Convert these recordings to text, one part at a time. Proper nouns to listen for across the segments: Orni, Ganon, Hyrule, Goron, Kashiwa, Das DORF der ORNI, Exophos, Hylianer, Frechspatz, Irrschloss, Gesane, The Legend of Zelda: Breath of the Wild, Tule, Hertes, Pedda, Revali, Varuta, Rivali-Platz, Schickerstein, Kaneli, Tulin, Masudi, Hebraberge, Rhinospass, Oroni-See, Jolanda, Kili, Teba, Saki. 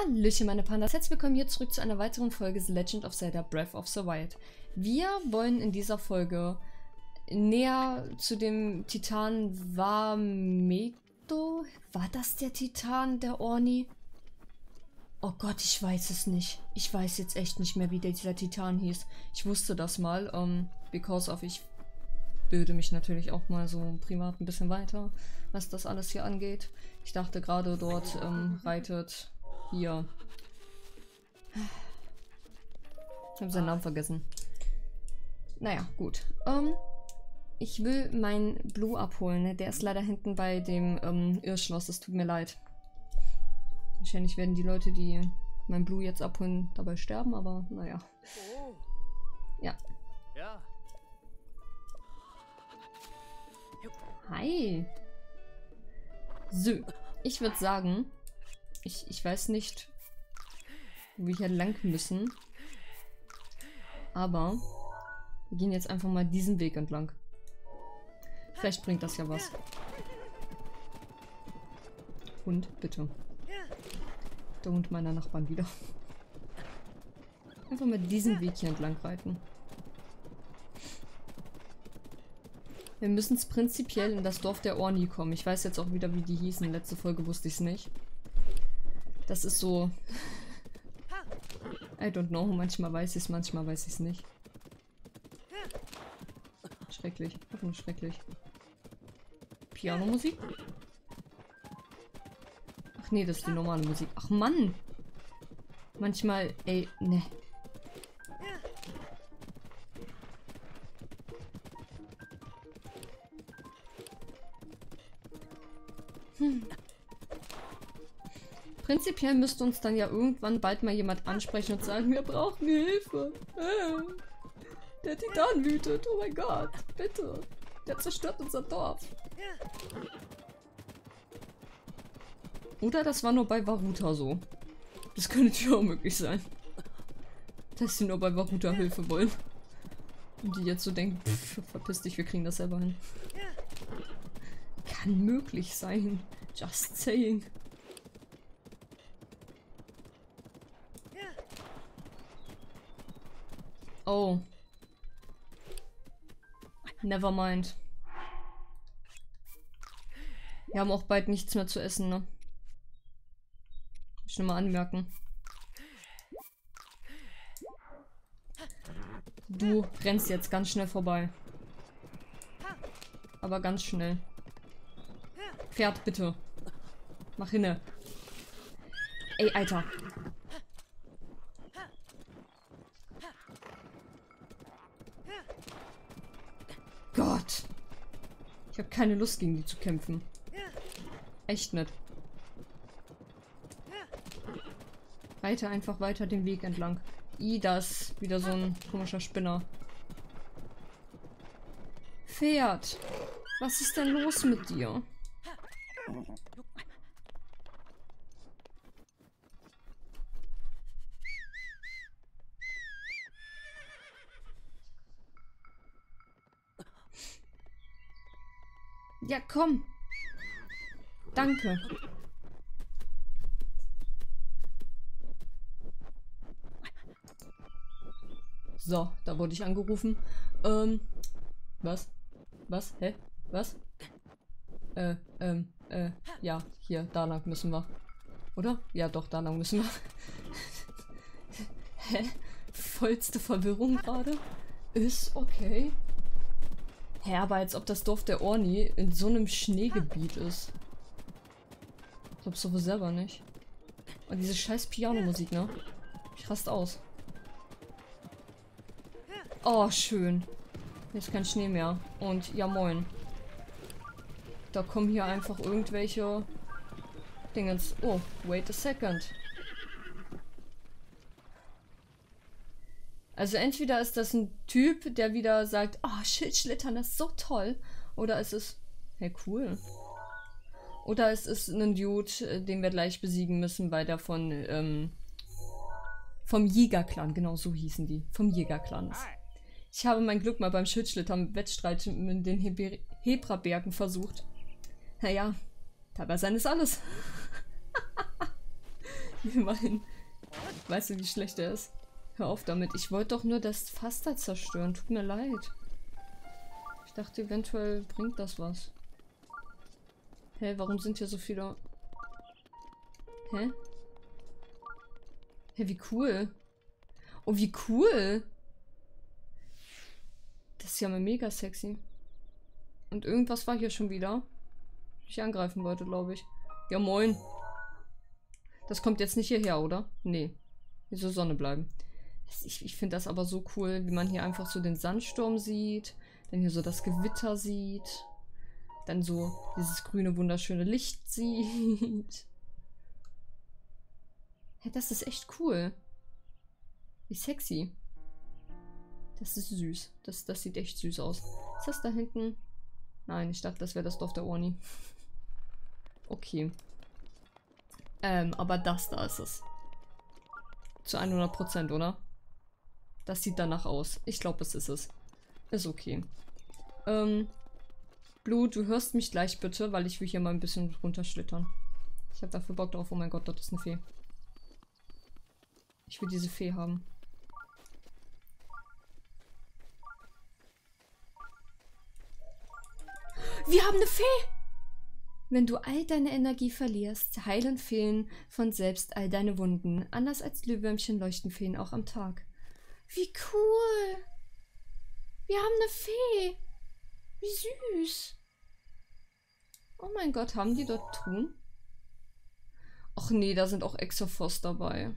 Hallöchen meine Pandas, herzlich willkommen hier zurück zu einer weiteren Folge The Legend of Zelda: Breath of the Wild. Wir wollen in dieser Folge näher zu dem Titan Vah Medoh? War das der Titan der Orni? Oh Gott, ich weiß es nicht. Ich weiß jetzt echt nicht mehr, wie dieser Titan hieß. Ich wusste das mal, ich bilde mich natürlich auch mal so privat ein bisschen weiter, was das alles hier angeht. Ich dachte gerade, dort reitet... Hier. Ich habe seinen Namen vergessen. Naja, gut. Ich will meinen Blue abholen. Ne? Der ist leider hinten bei dem Irrschloss. Das tut mir leid. Wahrscheinlich werden die Leute, die mein Blue jetzt abholen, dabei sterben, aber naja. Ja. Hi. So. Ich würde sagen... Ich weiß nicht, wo wir hier lang müssen, aber wir gehen jetzt einfach mal diesen Weg entlang. Vielleicht bringt das ja was. Hund, bitte. Der Hund meiner Nachbarn wieder. Einfach mal diesen Weg hier entlang reiten. Wir müssen es prinzipiell in das Dorf der Orni kommen. Ich weiß jetzt auch wieder, wie die hießen. Letzte Folge wusste ich es nicht. Das ist so... I don't know. Manchmal weiß ich es, manchmal weiß ich es nicht. Schrecklich. Oh, schrecklich. Pianomusik? Ach nee, das ist die normale Musik. Ach Mann! Manchmal... Ey, ne. Prinzipiell müsste uns dann ja irgendwann bald mal jemand ansprechen und sagen, wir brauchen Hilfe. Der Titan wütet, oh mein Gott, bitte. Der zerstört unser Dorf. Oder das war nur bei Varuta so. Das könnte ja auch möglich sein. Dass sie nur bei Varuta Hilfe wollen. Und die jetzt so denken, pff, verpiss dich, wir kriegen das selber hin. Kann möglich sein. Just saying. Oh. Never mind. Wir haben auch bald nichts mehr zu essen, ne? Ich will mal anmerken. Du rennst jetzt ganz schnell vorbei. Aber ganz schnell. Pferd, bitte. Mach hinne. Ey, Alter. Gott. Ich habe keine Lust, gegen die zu kämpfen. Echt nicht. Reite einfach weiter den Weg entlang. Das wieder so ein komischer Spinner. Pferd. Was ist denn los mit dir? Ja, komm. Danke. So, da wurde ich angerufen. Was? Was? Hä? Was? Ja, hier, da lang müssen wir. Oder? Ja, doch, da lang müssen wir. Hä? Vollste Verwirrung gerade. Ist okay. Ja, aber als ob das Dorf der Orni in so einem Schneegebiet ist. Ich glaub's doch wohl selber nicht. Und diese scheiß Pianomusik, ne? Ich raste aus. Oh, schön. Jetzt kein Schnee mehr. Und ja moin. Da kommen hier einfach irgendwelche Dingens. Oh, wait a second. Also entweder ist das ein Typ, der wieder sagt, oh, Schildschlittern, das ist so toll. Oder es ist, hey, cool. Oder es ist ein Dude, den wir gleich besiegen müssen, weil der von, vom Jägerclan, genau so hießen die, vom Jägerclan ist. Ich habe mein Glück mal beim Schildschlittern-Wettstreit mit den Hebrabergen versucht. Naja, dabei sein ist alles. Immerhin. Weißt du, wie schlecht er ist? Hör auf damit. Ich wollte doch nur das Fass da zerstören. Tut mir leid. Ich dachte, eventuell bringt das was. Hey, warum sind hier so viele... Hä? Hä, wie cool. Oh, wie cool. Das ist ja mal mega sexy. Und irgendwas war hier schon wieder. Ich angreifen wollte, glaube ich. Ja, moin. Das kommt jetzt nicht hierher, oder? Nee. Hier soll Sonne bleiben. Ich finde das aber so cool, wie man hier einfach so den Sandsturm sieht. Dann hier so das Gewitter sieht. Dann so dieses grüne, wunderschöne Licht sieht. Hey, das ist echt cool. Wie sexy. Das ist süß. Das sieht echt süß aus. Ist das da hinten? Nein, ich dachte, das wäre das Dorf der Orni. Okay. Aber das da ist es. Zu 100%, oder? Das sieht danach aus. Ich glaube, es ist es. Ist okay. Blue, du hörst mich gleich bitte, weil ich will hier mal ein bisschen runterschlittern. Ich habe dafür Bock drauf. Oh mein Gott, dort ist eine Fee. Ich will diese Fee haben. Wir haben eine Fee! Wenn du all deine Energie verlierst, heilen Feen von selbst all deine Wunden. Anders als Glühwürmchen leuchten Feen auch am Tag. Wie cool! Wir haben eine Fee! Wie süß! Oh mein Gott, haben die dort Truhen? Och nee, da sind auch Exophos dabei.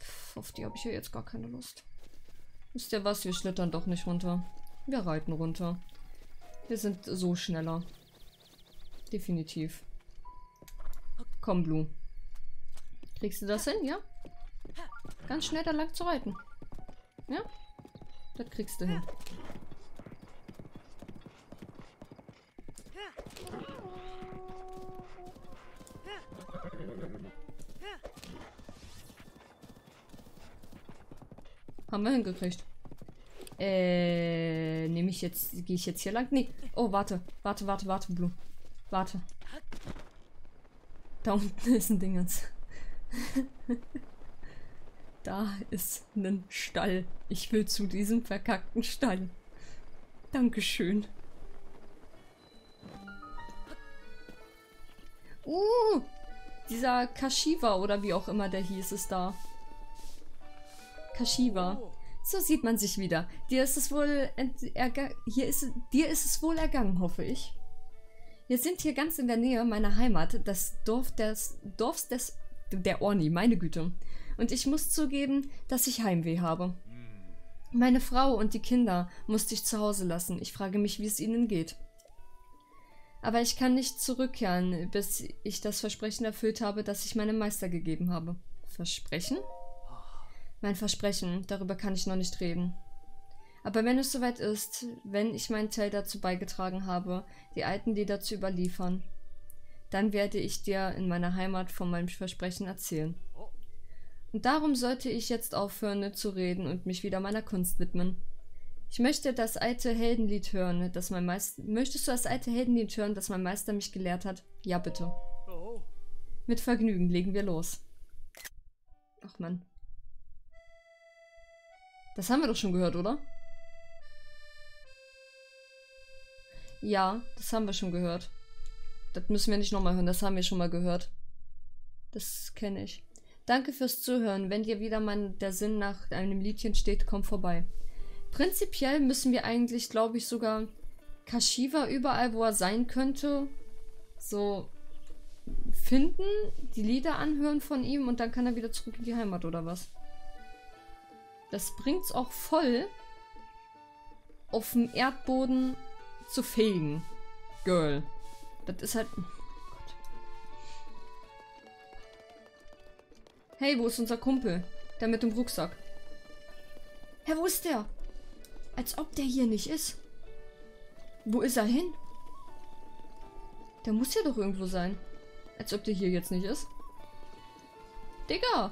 Pff, auf die habe ich ja jetzt gar keine Lust. Wisst ihr was? Wir schlittern doch nicht runter. Wir reiten runter. Wir sind so schneller. Definitiv. Komm, Blue. Kriegst du das hin, ja? Ganz schnell da lang zu reiten. Ja? Das kriegst du hin. Haben wir hingekriegt. Nehme ich jetzt, gehe ich jetzt hier lang? Nee. Oh, warte, Blue. Warte. Da unten ist ein Dingens. Da ist ein Stall. Ich will zu diesem verkackten Stall. Dankeschön. Dieser Kashiwa oder wie auch immer der hieß, ist da. Kashiwa. So sieht man sich wieder. Dir ist es wohl ergangen, hoffe ich. Wir sind hier ganz in der Nähe meiner Heimat, das Dorf der Orni, meine Güte. Und ich muss zugeben, dass ich Heimweh habe. Meine Frau und die Kinder musste ich zu Hause lassen. Ich frage mich, wie es ihnen geht. Aber ich kann nicht zurückkehren, bis ich das Versprechen erfüllt habe, das ich meinem Meister gegeben habe. Versprechen? Mein Versprechen, darüber kann ich noch nicht reden. Aber wenn es soweit ist, wenn ich meinen Teil dazu beigetragen habe, die alten Lieder zu überliefern, dann werde ich dir in meiner Heimat von meinem Versprechen erzählen. Und darum sollte ich jetzt aufhören zu reden und mich wieder meiner Kunst widmen. Ich möchte das alte Heldenlied hören, das mein Meister... Möchtest du das alte Heldenlied hören, das mein Meister mich gelehrt hat? Ja, bitte. Mit Vergnügen legen wir los. Ach Mann. Das haben wir doch schon gehört, oder? Ja, das haben wir schon gehört. Das müssen wir nicht nochmal hören, das haben wir schon mal gehört. Das kenne ich. Danke fürs Zuhören. Wenn dir wieder mal der Sinn nach einem Liedchen steht, komm vorbei. Prinzipiell müssen wir eigentlich, glaube ich, sogar Kashiwa überall, wo er sein könnte, so finden, die Lieder anhören von ihm und dann kann er wieder zurück in die Heimat, oder was? Das bringt's auch voll, auf dem Erdboden zu fegen. Girl. Das ist halt... Oh Gott. Hey, wo ist unser Kumpel? Der mit dem Rucksack. Hä, wo ist der? Als ob der hier nicht ist. Wo ist er hin? Der muss ja doch irgendwo sein. Als ob der hier jetzt nicht ist. Digga!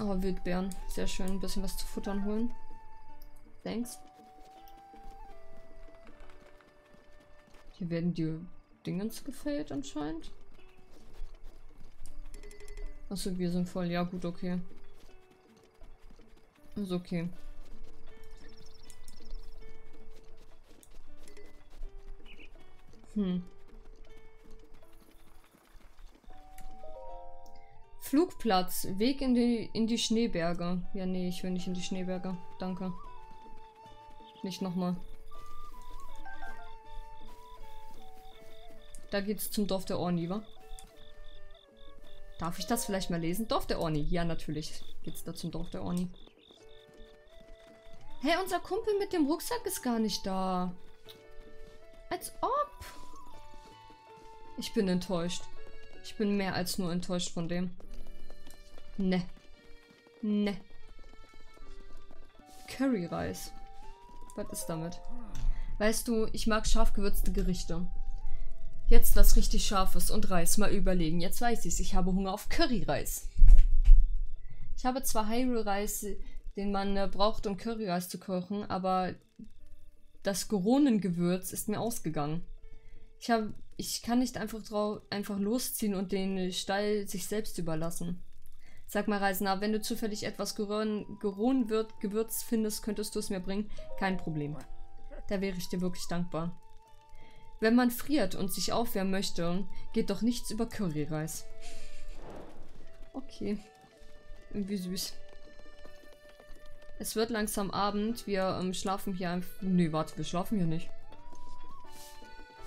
Oh, Wildbeeren. Sehr schön. Ein bisschen was zu futtern holen. Thanks. Hier werden die Dingens gefällt anscheinend. Achso, wir sind voll. Ja gut, okay. Ist okay. Flugplatz. Weg in die Schneeberge. Ja, nee, ich will nicht in die Schneeberge. Danke. Nicht nochmal. Da geht's zum Dorf der Orni, wa? Darf ich das vielleicht mal lesen? Dorf der Orni. Ja, natürlich geht's da zum Dorf der Orni. Hey, unser Kumpel mit dem Rucksack ist gar nicht da. Als ob. Ich bin enttäuscht. Ich bin mehr als nur enttäuscht von dem. Ne. Ne. Curryreis. Was ist damit? Weißt du, ich mag scharf gewürzte Gerichte. Jetzt was richtig Scharfes und Reis. Mal überlegen. Jetzt weiß ich's. Ich habe Hunger auf Curryreis. Ich habe zwar Hyrule-Reis, den man braucht, um Curryreis zu kochen, aber das Goronengewürz ist mir ausgegangen. Ich kann nicht einfach losziehen und den Stall sich selbst überlassen. Sag mal, Reisender, wenn du zufällig etwas Goron-Gewürz findest, könntest du es mir bringen? Kein Problem. Da wäre ich dir wirklich dankbar. Wenn man friert und sich aufwärmen möchte, geht doch nichts über Curryreis. Okay. Irgendwie süß. Es wird langsam Abend. Wir schlafen hier einfach... Nee, warte, wir schlafen hier nicht.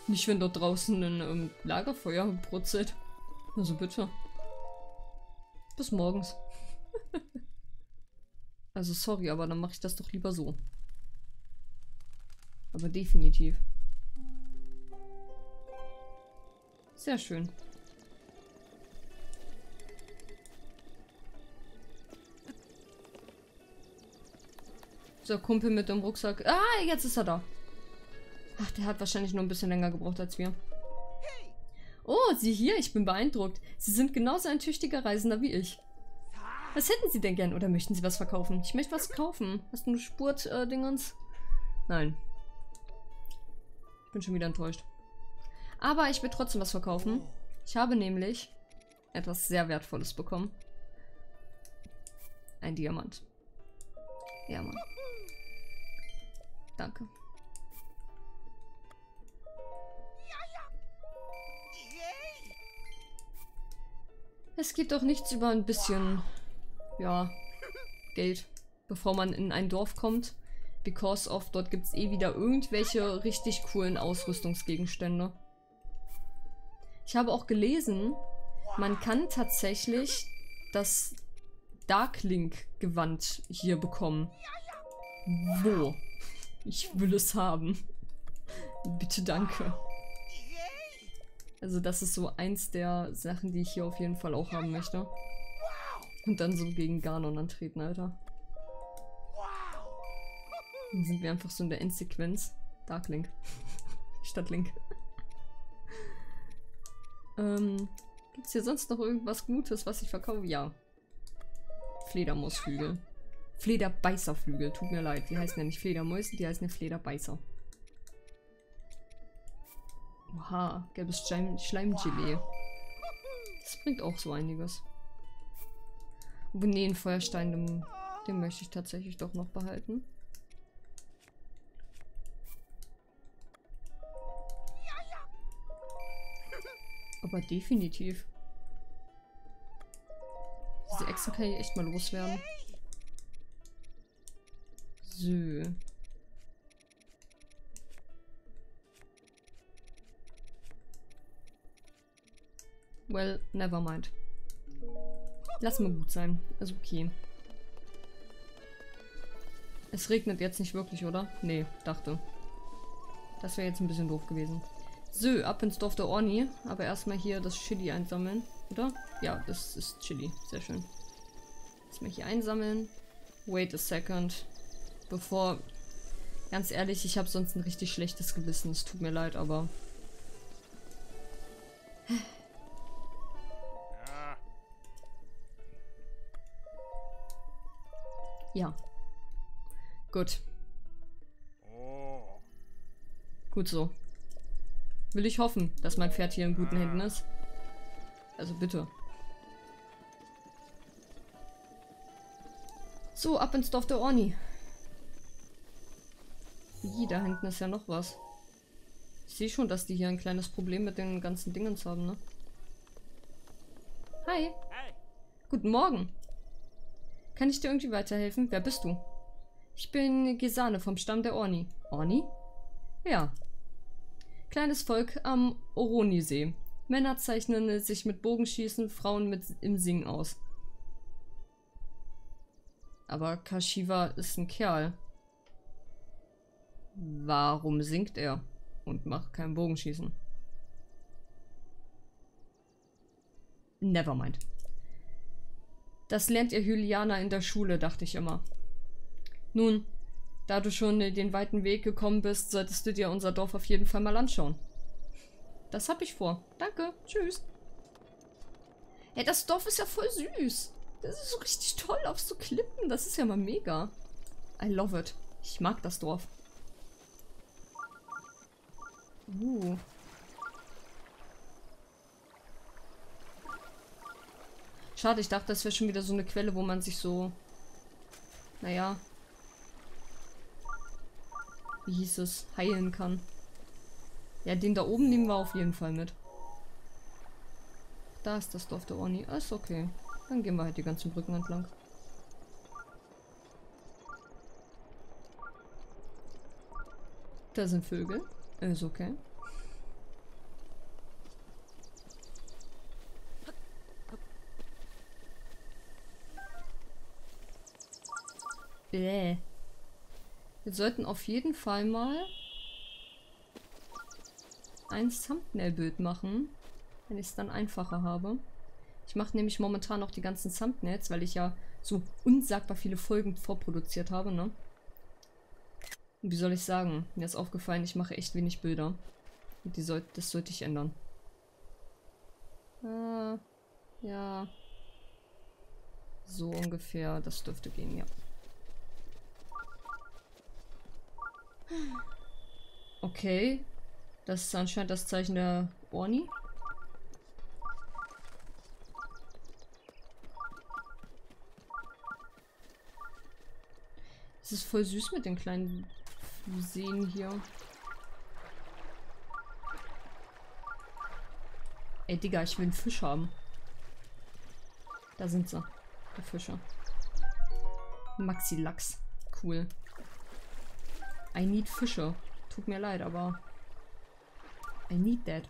Nicht, wenn dort draußen ein Lagerfeuer brutzelt. Also bitte. Bis morgens. Also sorry, aber dann mache ich das doch lieber so. Aber definitiv. Sehr schön. So, Kumpel mit dem Rucksack. Ah, jetzt ist er da. Ach, der hat wahrscheinlich nur ein bisschen länger gebraucht als wir. Oh, sieh hier, ich bin beeindruckt. Sie sind genauso ein tüchtiger Reisender wie ich. Was hätten Sie denn gern? Oder möchten Sie was verkaufen? Ich möchte was kaufen. Hast du eine Spurt-Dingens? Nein. Ich bin schon wieder enttäuscht. Aber ich will trotzdem was verkaufen. Ich habe nämlich etwas sehr Wertvolles bekommen. Ein Diamant. Ja, Mann. Danke. Es geht doch nichts über ein bisschen, ja, Geld, bevor man in ein Dorf kommt. Because of, dort gibt es eh wieder irgendwelche richtig coolen Ausrüstungsgegenstände. Ich habe auch gelesen, man kann tatsächlich das Darklink-Gewand hier bekommen. Wo? Ich will es haben. Bitte danke. Also das ist so eins der Sachen, die ich hier auf jeden Fall auch haben möchte. Und dann so gegen Ganon antreten, Alter. Dann sind wir einfach so in der Endsequenz. Darklink. Statt Link. Gibt's hier sonst noch irgendwas Gutes, was ich verkaufe? Ja. Fledermausflügel. Flederbeißerflügel, tut mir leid. Die heißen ja nicht Fledermäuse, die heißen ja Flederbeißer. Oha, gelbes Schleimgelee. Das bringt auch so einiges. Aber nee, einen Feuerstein, den möchte ich tatsächlich doch noch behalten. Aber definitiv. Diese Echsen kann ich echt mal loswerden. So. Well, never mind. Lass mal gut sein. Ist okay. Es regnet jetzt nicht wirklich, oder? Nee, dachte. Das wäre jetzt ein bisschen doof gewesen. So, ab ins Dorf der Orni. Aber erstmal hier das Chili einsammeln, oder? Ja, das ist Chili. Sehr schön. Erstmal hier einsammeln. Wait a second. Bevor... Ganz ehrlich, ich habe sonst ein richtig schlechtes Gewissen. Es tut mir leid, aber... Ja. Gut. Gut so. Will ich hoffen, dass mein Pferd hier in guten Händen ist. Also bitte. So, ab ins Dorf der Orni. Ih, da hinten ist ja noch was. Ich sehe schon, dass die hier ein kleines Problem mit den ganzen Dingens haben, ne? Hi. Hi. Guten Morgen. Kann ich dir irgendwie weiterhelfen? Wer bist du? Ich bin Gesane vom Stamm der Orni. Orni? Ja. Kleines Volk am Oroni-See. Männer zeichnen sich mit Bogenschießen, Frauen im Singen aus. Aber Kashiwa ist ein Kerl. Warum singt er und macht kein Bogenschießen? Nevermind. Das lernt ihr Hylianer in der Schule, dachte ich immer. Nun, da du schon den weiten Weg gekommen bist, solltest du dir unser Dorf auf jeden Fall mal anschauen. Das hab ich vor. Danke. Tschüss. Ja, das Dorf ist ja voll süß. Das ist so richtig toll auf so Klippen. Das ist ja mal mega. I love it. Ich mag das Dorf. Schade, ich dachte, das wäre schon wieder so eine Quelle, wo man sich so... Naja. Wie hieß es? Heilen kann. Ja, den da oben nehmen wir auf jeden Fall mit. Da ist das Dorf der Orni. Ist okay. Dann gehen wir halt die ganzen Brücken entlang. Da sind Vögel. Ist okay. Bäh. Wir sollten auf jeden Fall mal ein Thumbnail-Bild machen, wenn ich es dann einfacher habe. Ich mache nämlich momentan auch die ganzen Thumbnails, weil ich ja so unsagbar viele Folgen vorproduziert habe, ne? Und wie soll ich sagen? Mir ist aufgefallen, ich mache echt wenig Bilder. Und das sollte ich ändern. Ja. So ungefähr, das dürfte gehen, ja. Okay. Das ist anscheinend das Zeichen der Orni. Es ist voll süß mit den kleinen Seen hier. Ey, Digga, ich will einen Fisch haben. Da sind sie. Die Fische. Maxi-Lachs. Cool. I need Fische. Tut mir leid, aber... I need that.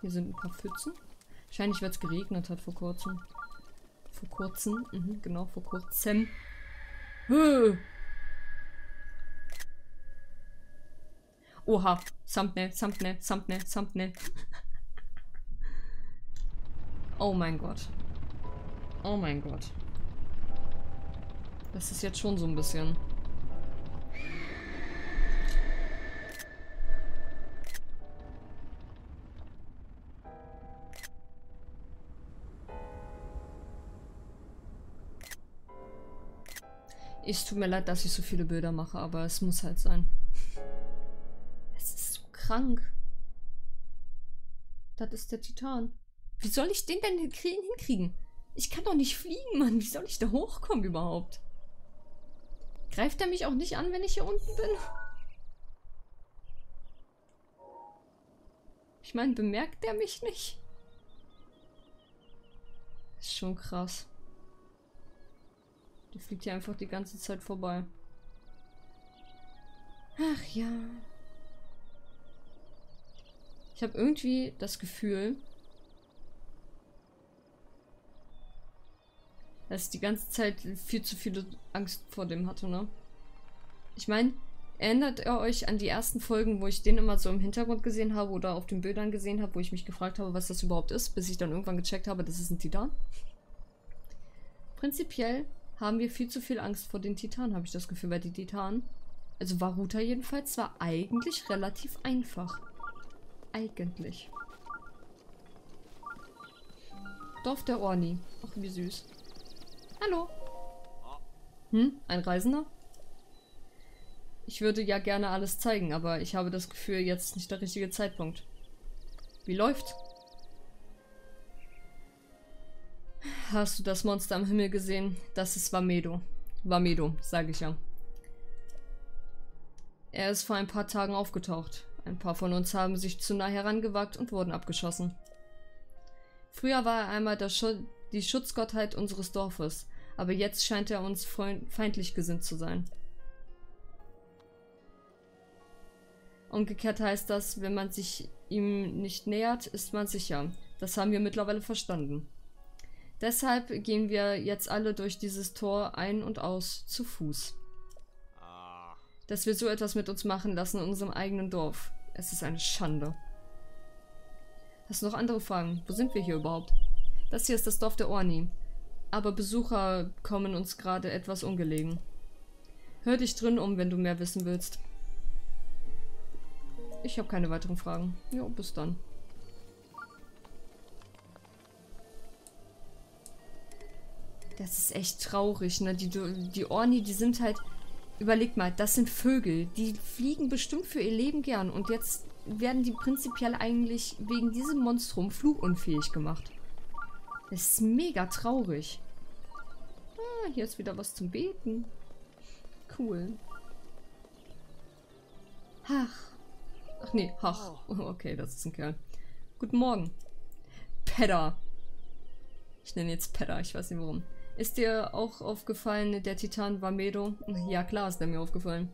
Hier sind ein paar Pfützen. Wahrscheinlich, weil es geregnet hat vor kurzem. Vor kurzem? Mhm, genau, vor kurzem. Höh. Oha. Thumbnail, Thumbnail, Thumbnail, Thumbnail. Oh mein Gott. Oh mein Gott. Das ist jetzt schon so ein bisschen... Es tut mir leid, dass ich so viele Bilder mache, aber es muss halt sein. Es ist so krank. Das ist der Titan. Wie soll ich den denn hinkriegen? Ich kann doch nicht fliegen, Mann. Wie soll ich da hochkommen überhaupt? Greift er mich auch nicht an, wenn ich hier unten bin? Ich meine, bemerkt er mich nicht? Ist schon krass. Die fliegt hier einfach die ganze Zeit vorbei. Ach ja. Ich habe irgendwie das Gefühl, dass ich die ganze Zeit viel zu viele Angst vor dem hatte, ne? Ich meine, erinnert ihr euch an die ersten Folgen, wo ich den immer so im Hintergrund gesehen habe oder auf den Bildern gesehen habe, wo ich mich gefragt habe, was das überhaupt ist, bis ich dann irgendwann gecheckt habe, das ist ein Titan? Prinzipiell haben wir viel zu viel Angst vor den Titanen, habe ich das Gefühl, weil die Titanen... Also Varuta jedenfalls war eigentlich relativ einfach. Eigentlich. Dorf der Orni. Ach, wie süß. Hallo. Hm, ein Reisender? Ich würde ja gerne alles zeigen, aber ich habe das Gefühl, jetzt ist nicht der richtige Zeitpunkt. Wie läuft's? Hast du das Monster am Himmel gesehen? Das ist Vah Medoh. Vah Medoh, sage ich ja. Er ist vor ein paar Tagen aufgetaucht. Ein paar von uns haben sich zu nah herangewagt und wurden abgeschossen. Früher war er einmal die Schutzgottheit unseres Dorfes, aber jetzt scheint er uns feindlich gesinnt zu sein. Umgekehrt heißt das, wenn man sich ihm nicht nähert, ist man sicher. Das haben wir mittlerweile verstanden. Deshalb gehen wir jetzt alle durch dieses Tor ein und aus zu Fuß. Dass wir so etwas mit uns machen lassen in unserem eigenen Dorf. Es ist eine Schande. Hast du noch andere Fragen? Wo sind wir hier überhaupt? Das hier ist das Dorf der Orni. Aber Besucher kommen uns gerade etwas ungelegen. Hör dich drin um, wenn du mehr wissen willst. Ich habe keine weiteren Fragen. Jo, bis dann. Das ist echt traurig, ne? Die Orni, die sind halt... Überleg mal, das sind Vögel. Die fliegen bestimmt für ihr Leben gern. Und jetzt werden die prinzipiell eigentlich wegen diesem Monstrum flugunfähig gemacht. Das ist mega traurig. Ah, hier ist wieder was zum Beten. Cool. Ach. Ach nee, ach. Okay, das ist ein Kerl. Guten Morgen. Pedda. Ich nenne jetzt Pedda, ich weiß nicht warum. Ist dir auch aufgefallen, der Titan Vah Medoh? Ja, klar ist er mir aufgefallen.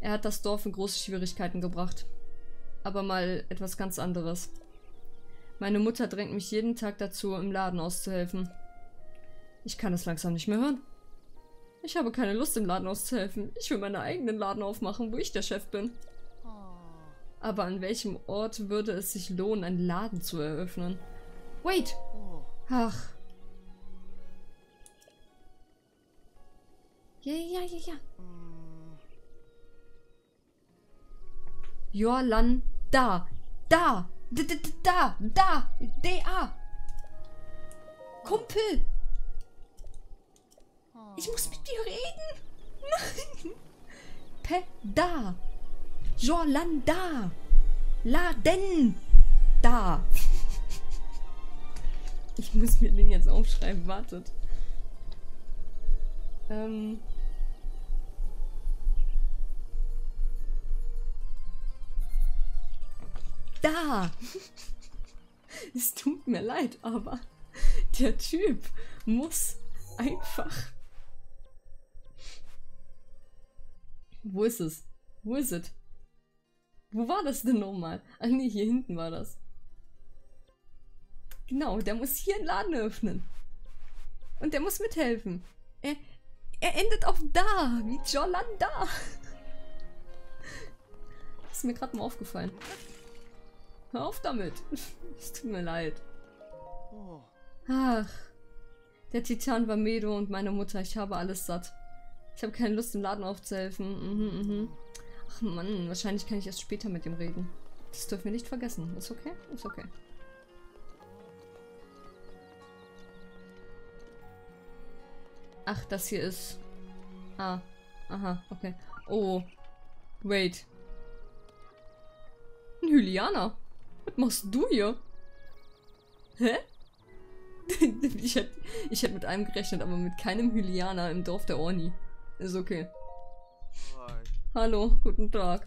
Er hat das Dorf in große Schwierigkeiten gebracht. Aber mal etwas ganz anderes. Meine Mutter drängt mich jeden Tag dazu, im Laden auszuhelfen. Ich kann es langsam nicht mehr hören. Ich habe keine Lust, im Laden auszuhelfen. Ich will meinen eigenen Laden aufmachen, wo ich der Chef bin. Aber an welchem Ort würde es sich lohnen, einen Laden zu eröffnen? Wait! Ach... Ja. Jolanda. Da. Da. D.A. Kumpel. Ich muss mit dir reden. Nein. Pedda. Jolanda. Laden. Da. Ich muss mir den jetzt aufschreiben. Wartet. Da! Es tut mir leid, aber der Typ muss einfach... Wo ist es? Wo ist es? Wo war das denn nochmal? Ach nee, hier hinten war das. Genau, der muss hier einen Laden öffnen. Und der muss mithelfen. Er endet auf da, wie Jolanda. Das ist mir gerade mal aufgefallen. Hör auf damit. Es tut mir leid. Ach. Der Titan Vah Medoh und meine Mutter. Ich habe alles satt. Ich habe keine Lust, im Laden aufzuhelfen. Ach Mann, wahrscheinlich kann ich erst später mit ihm reden. Das dürfen wir nicht vergessen. Ist okay? Ist okay. Ach, das hier ist... Ah. Aha, okay. Oh. Wait. Ein Hylianer. Was machst du hier? Hä? Ich hätte mit einem gerechnet, aber mit keinem Hylianer im Dorf der Orni. Ist okay. Hi. Hallo, guten Tag.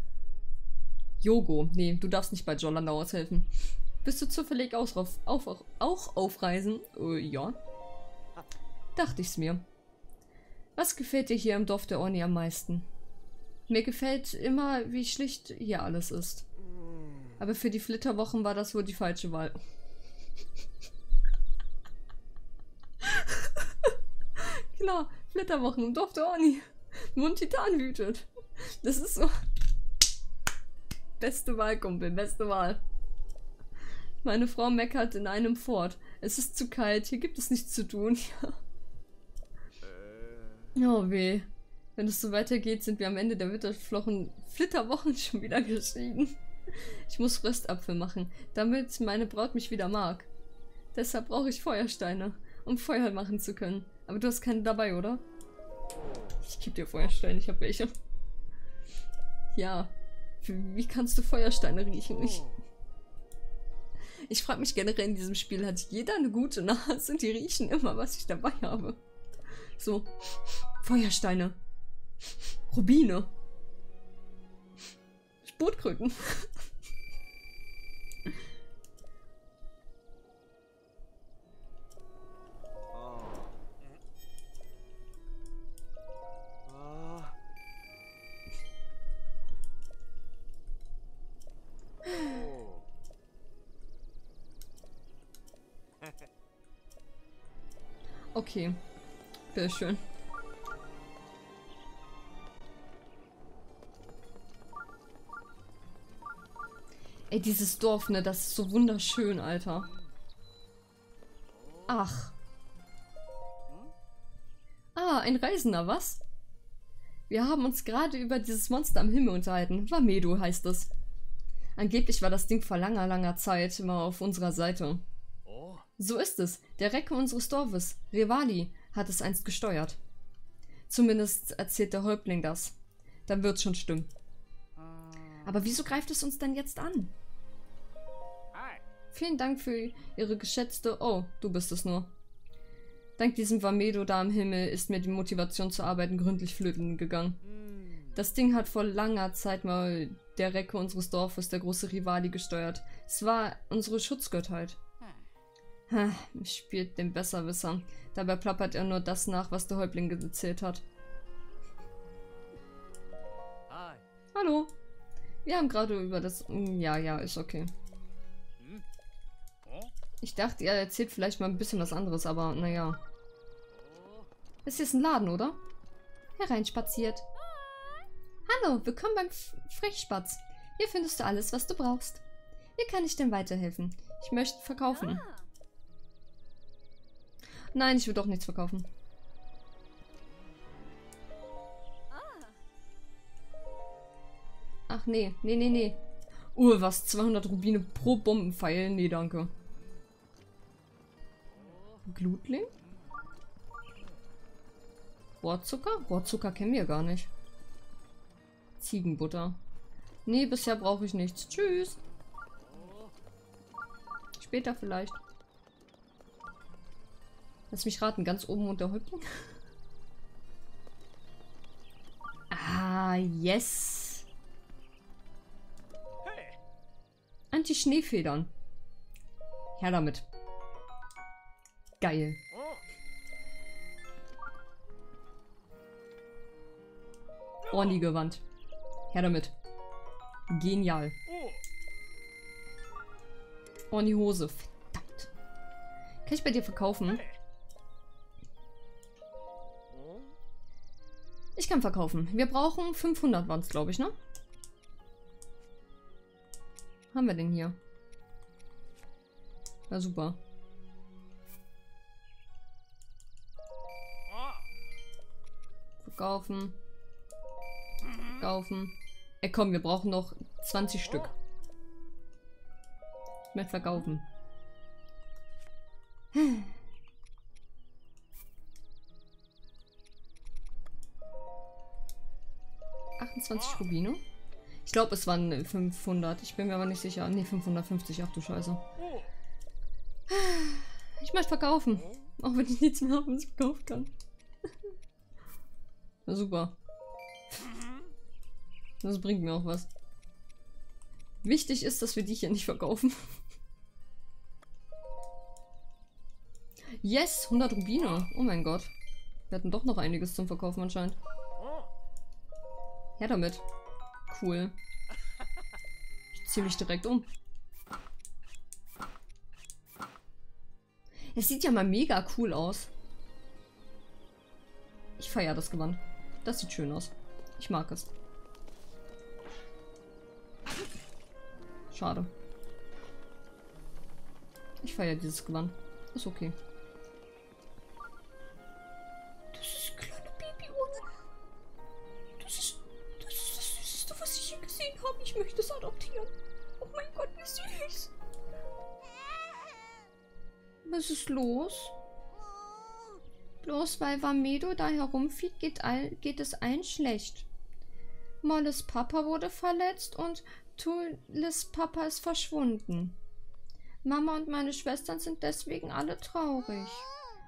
Yogo. Nee, du darfst nicht bei Jolanda aushelfen. Bist du zufällig auch auf Reisen? Ja. Dachte ich's mir. Was gefällt dir hier im Dorf der Orni am meisten? Mir gefällt immer, wie schlicht hier alles ist. Aber für die Flitterwochen war das wohl die falsche Wahl. Genau, Flitterwochen im Dorf der Orni. Wo ein Titan wütet. Das ist so... Beste Wahl, Kumpel, beste Wahl. Meine Frau meckert in einem Fort. Es ist zu kalt, hier gibt es nichts zu tun. Oh weh. Wenn es so weitergeht, sind wir am Ende der Flitterwochen schon wieder geschieden. Ich muss Röstapfel machen, damit meine Braut mich wieder mag. Deshalb brauche ich Feuersteine, um Feuer machen zu können. Aber du hast keine dabei, oder? Ich gebe dir Feuersteine, ich habe welche. Ja. Wie kannst du Feuersteine riechen? Ich frage mich generell, in diesem Spiel hat jeder eine gute Nase und die riechen immer, was ich dabei habe. So. Feuersteine. Rubine. Spotkröten. Okay, sehr schön. Ey, dieses Dorf, ne? Das ist so wunderschön, Alter. Ach. Ah, ein Reisender, was? Wir haben uns gerade über dieses Monster am Himmel unterhalten. Vah Medoh heißt es. Angeblich war das Ding vor langer, langer Zeit immer auf unserer Seite. So ist es. Der Recke unseres Dorfes, Revali, hat es einst gesteuert. Zumindest erzählt der Häuptling das. Dann wird's schon stimmen. Aber wieso greift es uns denn jetzt an? Hi. Vielen Dank für Ihre geschätzte... Oh, du bist es nur. Dank diesem Vah Medoh da am Himmel ist mir die Motivation zu arbeiten gründlich flöten gegangen. Das Ding hat vor langer Zeit mal der Recke unseres Dorfes, der große Rivali, gesteuert. Es war unsere Schutzgöttheit. Spielt den Besserwisser. Dabei plappert er nur das nach, was der Häuptling erzählt hat. Hi. Hallo. Wir haben gerade über das... Ja, ist okay. Ich dachte, er erzählt vielleicht mal ein bisschen was anderes, aber naja. Ist jetzt ein Laden, oder? Hereinspaziert. Hallo, willkommen beim Frechspatz. Hier findest du alles, was du brauchst. Wie kann ich denn weiterhelfen? Ich möchte verkaufen. Nein, ich will doch nichts verkaufen. Ach nee, nee. Was, 200 Rubine pro Bombenpfeil? Nee, danke. Glutling? Rohrzucker? Rohrzucker kennen wir gar nicht. Ziegenbutter. Nee, bisher brauche ich nichts. Tschüss. Später vielleicht. Lass mich raten, ganz oben unter Häuptling. Ah, yes. Anti-Schneefedern. Her damit. Geil. Orni-Gewand. Her damit. Genial. Orni-Hose. Verdammt. Kann ich bei dir verkaufen? Ich kann verkaufen. Wir brauchen 500 waren's, glaube ich, ne? Haben wir denn hier? Na super. Verkaufen. Verkaufen. Ey komm, wir brauchen noch 20 Stück. Ich möchte verkaufen. Rubine. Ich glaube, es waren 500. Ich bin mir aber nicht sicher. Ne, 550. Ach du Scheiße. Ich möchte verkaufen. Auch wenn ich nichts mehr habe, was ich verkaufen kann. Na super. Das bringt mir auch was. Wichtig ist, dass wir die hier nicht verkaufen. Yes, 100 Rubine. Oh mein Gott. Wir hatten doch noch einiges zum Verkaufen anscheinend. Ja, damit. Cool. Ich ziehe mich direkt um. Es sieht ja mal mega cool aus. Ich feiere das Gewand. Das sieht schön aus. Ich mag es. Schade. Ich feiere dieses Gewand. Ist okay. Ich möchte es adoptieren. Oh mein Gott, wie süß. Was ist los? Bloß weil Vah Medoh da herumfliegt, geht es allen schlecht. Molles Papa wurde verletzt und Tules Papa ist verschwunden. Mama und meine Schwestern sind deswegen alle traurig.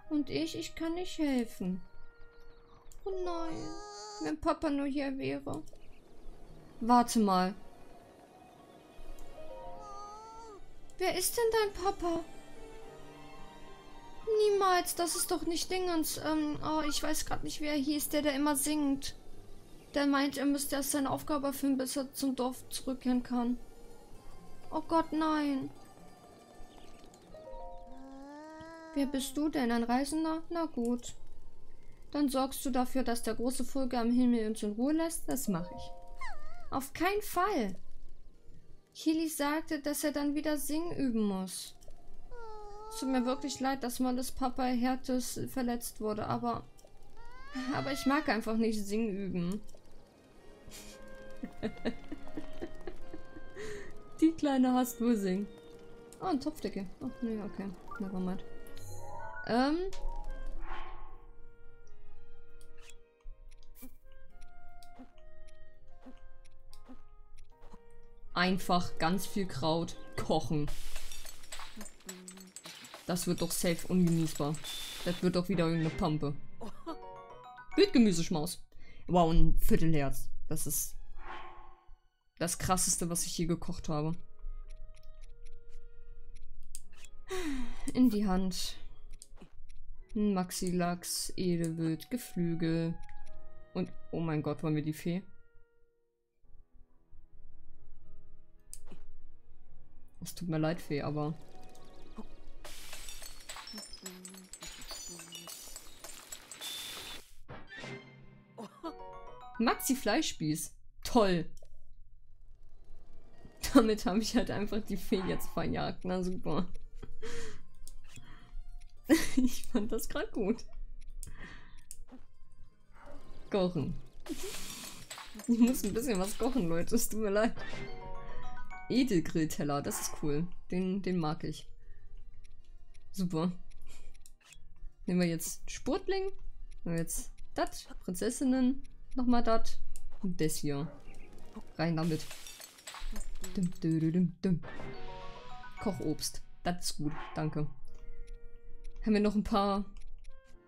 Und ich kann nicht helfen. Oh nein, wenn Papa nur hier wäre. Warte mal. Wer ist denn dein Papa? Niemals, das ist doch nicht Dingens. Ich weiß gerade nicht, wer er hieß, der immer singt. Der meint, er müsste erst seine Aufgabe erfüllen, bis er zum Dorf zurückkehren kann. Oh Gott, nein. Wer bist du denn, ein Reisender? Na gut. Dann sorgst du dafür, dass der große Vogel am Himmel uns in Ruhe lässt? Das mache ich. Auf keinen Fall. Kili sagte, dass er dann wieder singen üben muss. Es tut mir wirklich leid, dass Molles Papa Hertes verletzt wurde, aber ich mag einfach nicht singen üben. Die Kleine hasst wohl singen. Oh, ein Topfdecke. Ach, nee, okay. Nevermind. Einfach ganz viel Kraut kochen. Das wird doch safe ungenießbar. Das wird doch wieder irgendeine Pampe. Wildgemüseschmaus. Wow, ein Viertelherz. Das ist das Krasseste, was ich je gekocht habe. In die Hand. Maxilachs, Edelwild, Geflügel. Und oh mein Gott, wollen wir die Fee? Es tut mir leid, Fee, aber... Maxi Fleischspieß. Toll. Damit habe ich halt einfach die Fee jetzt verjagt. Na super. Ich fand das gerade gut. Kochen. Ich muss ein bisschen was kochen, Leute. Es tut mir leid. Edelgrillteller. Das ist cool. Den mag ich. Super. Nehmen wir jetzt Sportling. Nehmen wir jetzt das. Prinzessinnen. Nochmal das und das hier. Rein damit. Dum, dum, dum, dum. Kochobst. Das ist gut. Danke. Haben wir noch ein paar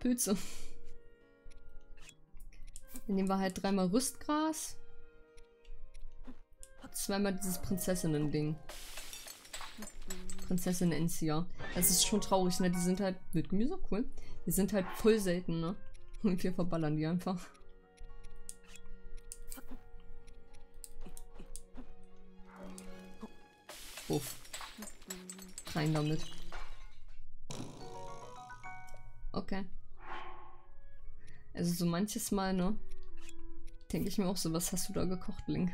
Pilze. Dann nehmen wir halt dreimal Rüstgras. Zweimal dieses Prinzessinnen-Ding. Prinzessinnen-Enzia. Das ist schon traurig, ne? Die sind halt mit Gemüse, cool. Die sind halt voll selten, ne? Und wir verballern die einfach. Uff. Rein damit. Okay. Also so manches Mal, ne? Denke ich mir auch so, was hast du da gekocht, Link?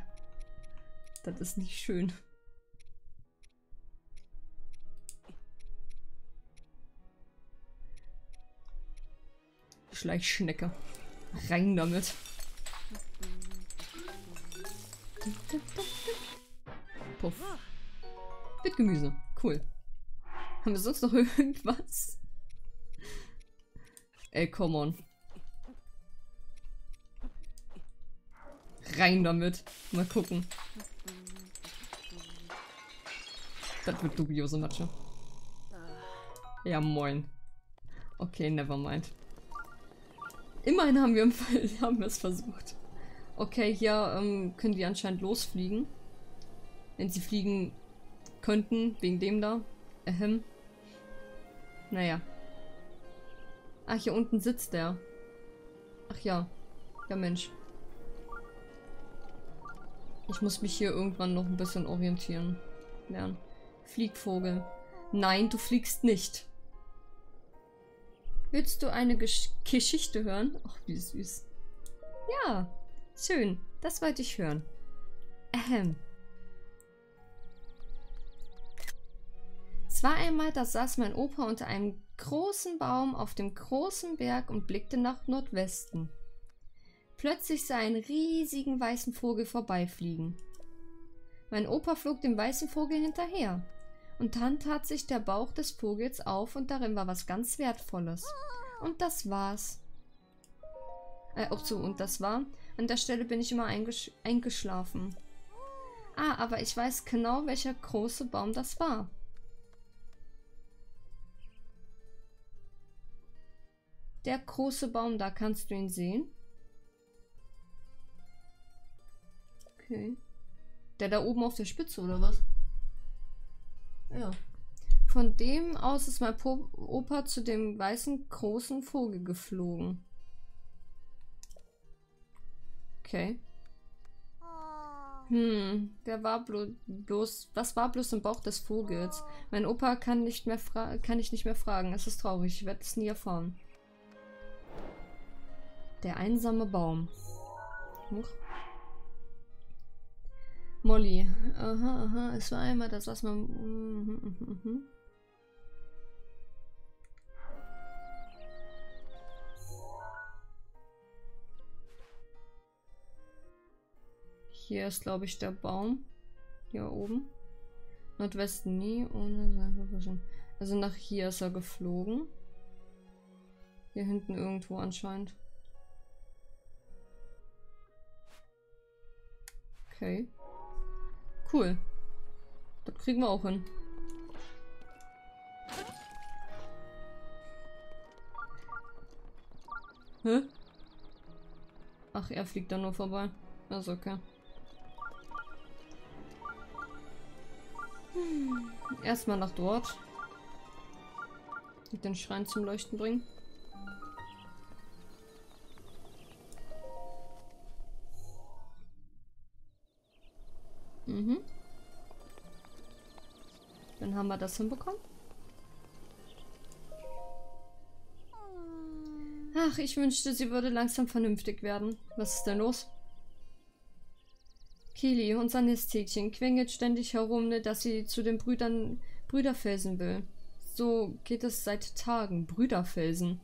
Das ist nicht schön. Schleichschnecke. Rein damit. Puff. Mit Gemüse. Cool. Haben wir sonst noch irgendwas? Ey, come on. Rein damit. Mal gucken. Das wird dubiose Matsche. Ja, moin. Okay, nevermind. Immerhin haben wir es versucht. Okay, hier können die anscheinend losfliegen. Wenn sie fliegen... könnten, wegen dem da. Naja. Ach, hier unten sitzt der. Ach ja. Ja, Mensch. Ich muss mich hier irgendwann noch ein bisschen orientieren. Lernen. Fliegvogel. Nein, du fliegst nicht. Willst du eine Geschichte hören? Ach, wie süß. Ja. Schön. Das wollte ich hören. Es war einmal, da saß mein Opa unter einem großen Baum auf dem großen Berg und blickte nach Nordwesten. Plötzlich sah er einen riesigen weißen Vogel vorbeifliegen. Mein Opa flog dem weißen Vogel hinterher. Und dann tat sich der Bauch des Vogels auf und darin war was ganz Wertvolles. Und das war's. auch zu. Und das war, an der Stelle bin ich immer eingeschlafen. Ah, aber ich weiß genau, welcher große Baum das war. Der große Baum da, kannst du ihn sehen? Okay. Der da oben auf der Spitze, oder was? Ja. Von dem aus ist mein Opa zu dem weißen, großen Vogel geflogen. Okay. Der war bloß... Was war bloß im Bauch des Vogels? Mein Opa kann nicht mehr fragen. Es ist traurig. Ich werde es nie erfahren. Der einsame Baum. Huch. Molly. Aha, aha. Es war einmal das, was man... Hier ist, glaube ich, der Baum. Hier oben. Nordwesten nie. Ohne. Also nach hier ist er geflogen. Hier hinten irgendwo anscheinend. Okay. Cool. Das kriegen wir auch hin. Hä? Ach, er fliegt da nur vorbei. Also okay. Erstmal nach dort. Und den Schrein zum Leuchten bringen. Mhm. Dann haben wir das hinbekommen. Ach, ich wünschte, sie würde langsam vernünftig werden. Was ist denn los? Kili, unser Nesthäkchen, quengelt ständig herum, ne, dass sie zu den Brüderfelsen will. So geht es seit Tagen. Brüderfelsen.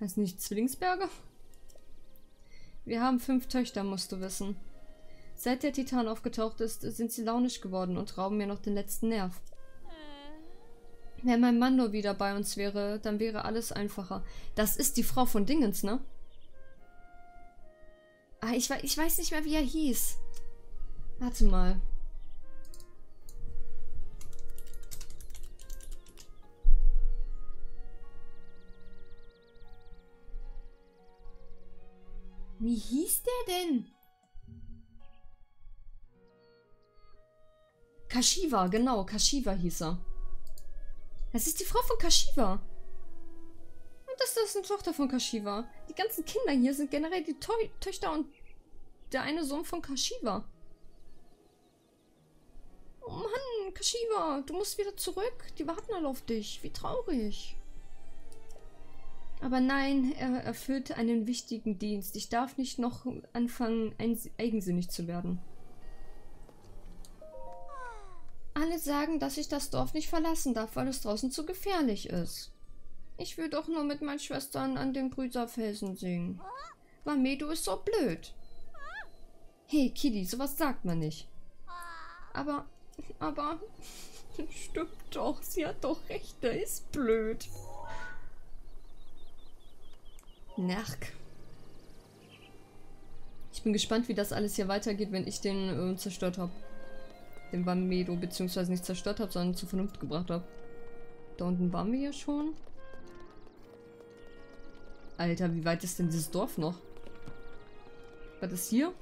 Heißt nicht Zwillingsberge? Wir haben 5 Töchter, musst du wissen. Seit der Titan aufgetaucht ist, sind sie launisch geworden und rauben mir noch den letzten Nerv. Wenn mein Mann nur wieder bei uns wäre, dann wäre alles einfacher. Das ist die Frau von Dingens, ne? Ah, ich weiß nicht mehr, wie er hieß. Warte mal. Wie hieß der denn? Kashiwa, genau. Kashiwa hieß er. Das ist die Frau von Kashiwa. Und das ist eine Tochter von Kashiwa. Die ganzen Kinder hier sind generell die Töchter und der eine Sohn von Kashiwa. Oh Mann, Kashiwa, du musst wieder zurück. Die warten alle auf dich. Wie traurig. Aber nein, er erfüllt einen wichtigen Dienst. Ich darf nicht noch anfangen, eigensinnig zu werden. Alle sagen, dass ich das Dorf nicht verlassen darf, weil es draußen zu gefährlich ist. Ich will doch nur mit meinen Schwestern an den Brüderfelsen singen. Vah Medoh ist so blöd. Hey, Kili, sowas sagt man nicht. Aber... Stimmt doch, sie hat doch recht, der ist blöd. Nerk. Ich bin gespannt, wie das alles hier weitergeht, wenn ich den zerstört habe. Den Vah Medoh, beziehungsweise nicht zerstört habe, sondern zur Vernunft gebracht habe. Da unten waren wir ja schon. Alter, wie weit ist denn dieses Dorf noch? War das hier?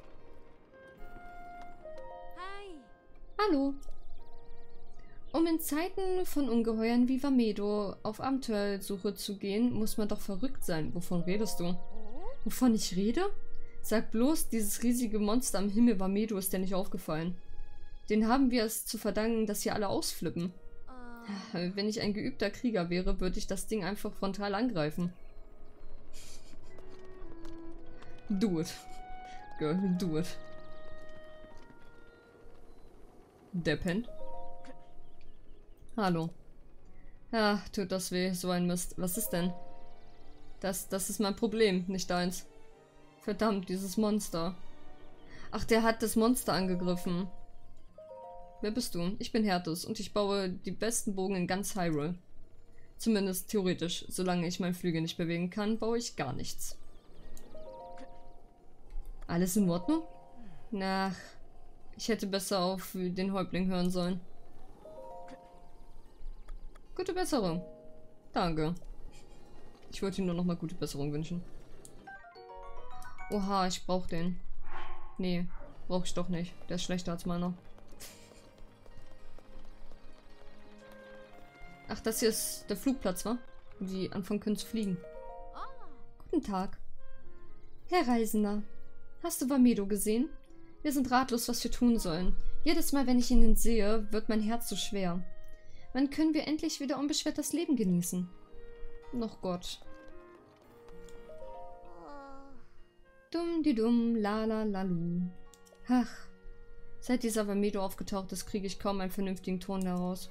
Hi. Hallo. Um in Zeiten von Ungeheuern wie Vah Medoh auf Abenteuersuche zu gehen, muss man doch verrückt sein. Wovon redest du? Wovon ich rede? Sag bloß, dieses riesige Monster am Himmel Vah Medoh ist dir nicht aufgefallen. Den haben wir es zu verdanken, dass hier alle ausflippen. Wenn ich ein geübter Krieger wäre, würde ich das Ding einfach frontal angreifen. Do it. Girl, do it. Der pennt. Hallo. Ach, tut das weh, so ein Mist. Was ist denn? Das ist mein Problem, nicht deins. Verdammt, dieses Monster. Ach, der hat das Monster angegriffen. Wer bist du? Ich bin Hertes und ich baue die besten Bogen in ganz Hyrule. Zumindest theoretisch. Solange ich meine Flügel nicht bewegen kann, baue ich gar nichts. Alles in Ordnung? Na, ich hätte besser auf den Häuptling hören sollen. Gute Besserung. Danke. Ich wollte ihm nur nochmal gute Besserung wünschen. Oha, ich brauche den. Nee, brauche ich doch nicht. Der ist schlechter als meiner. Ach, das hier ist der Flugplatz, wa? Wo die anfangen können zu fliegen. Guten Tag. Herr Reisender, hast du Vah Medoh gesehen? Wir sind ratlos, was wir tun sollen. Jedes Mal, wenn ich ihn sehe, wird mein Herz so schwer. Wann können wir endlich wieder unbeschwert das Leben genießen? Noch Gott. Dumm-di-dumm, la-la-la-lu. Ach, seit dieser Vah Medoh aufgetaucht ist, kriege ich kaum einen vernünftigen Ton daraus.